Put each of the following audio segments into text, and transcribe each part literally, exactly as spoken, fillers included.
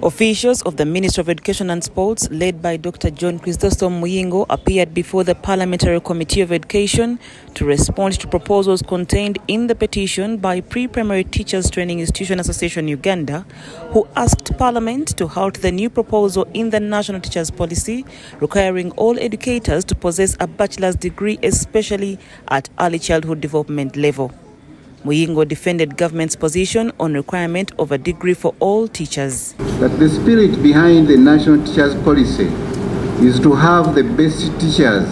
Officials of the Ministry of Education and Sports, led by Doctor John Christostom Muyingo, appeared before the Parliamentary Committee of Education to respond to proposals contained in the petition by Pre-Primary Teachers Training Institution Association Uganda, who asked Parliament to halt the new proposal in the National Teachers Policy requiring all educators to possess a bachelor's degree, especially at early childhood development level. Muyingo defended government's position on requirement of a degree for all teachers. That the spirit behind the National Teachers Policy is to have the best teachers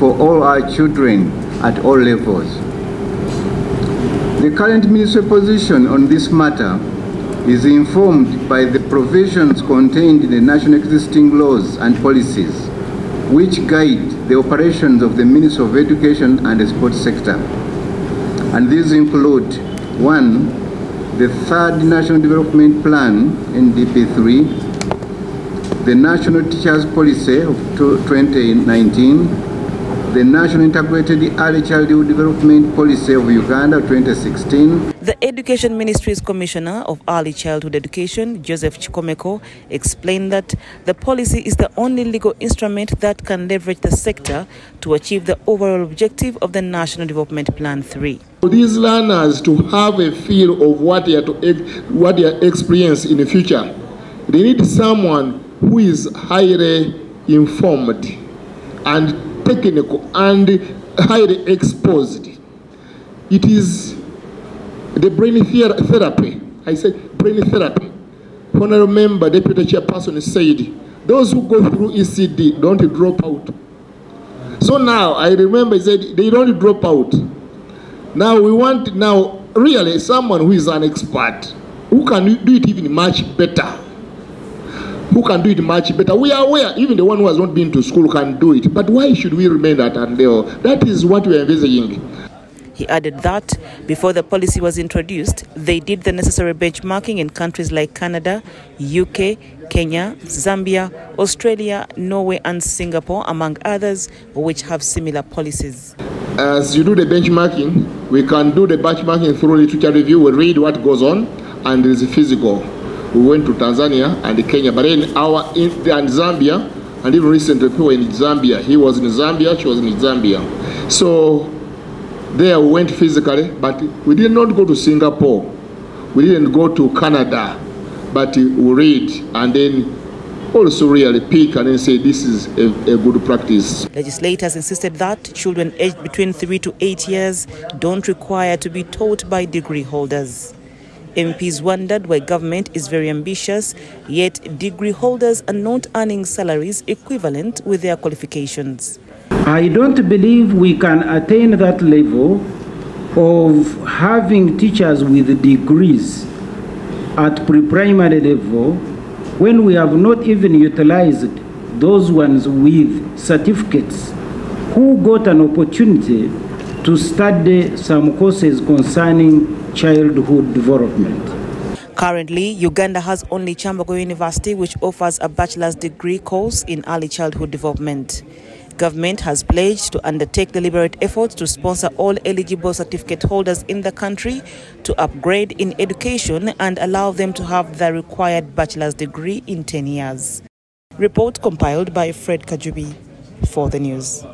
for all our children at all levels. The current ministry position on this matter is informed by the provisions contained in the national existing laws and policies, which guide the operations of the Ministry of Education and the Sports sector. And these include, one, the third National Development Plan, N D P three, the National Teachers Policy of twenty nineteen, the National Integrated Early Childhood Development Policy of Uganda of twenty sixteen. The Education Ministry's Commissioner of Early Childhood Education, Joseph Chikomeko, explained that the policy is the only legal instrument that can leverage the sector to achieve the overall objective of the National Development Plan three. For these learners to have a feel of what they are to what they are experience in the future, they need someone who is highly informed and technical and highly exposed. It is the brain therapy. I said brain therapy. When I remember, Deputy Chairperson said, those who go through E C D don't drop out. So now I remember he said they don't drop out. Now we want now really someone who is an expert, who can do it even much better. Who can do it much better. We are aware even the one who has not been to school can do it. But why should we remain at and there? That is what we are envisaging. He added that before the policy was introduced, they did the necessary benchmarking in countries like Canada, U K, Kenya, Zambia, Australia, Norway and Singapore, among others, which have similar policies. As you do the benchmarking, we can do the benchmarking through literature review. We read what goes on, and there is a physical. We went to Tanzania and Kenya, but then our in and Zambia, and even recently we were in Zambia. He was in Zambia, she was in Zambia. So there we went physically, but we did not go to Singapore. We didn't go to Canada, but we read and then also really pick and then say this is a, a good practice. Legislators insisted that children aged between three to eight years don't require to be taught by degree holders. M Ps wondered why government is very ambitious, yet degree holders are not earning salaries equivalent with their qualifications. I don't believe we can attain that level of having teachers with degrees at pre-primary level when we have not even utilized those ones with certificates who got an opportunity to study some courses concerning childhood development. Currently, Uganda has only Chambago University, which offers a bachelor's degree course in early childhood development. Government has pledged to undertake deliberate efforts to sponsor all eligible certificate holders in the country to upgrade in education and allow them to have the required bachelor's degree in ten years. Report compiled by Fred Kajubi for the news.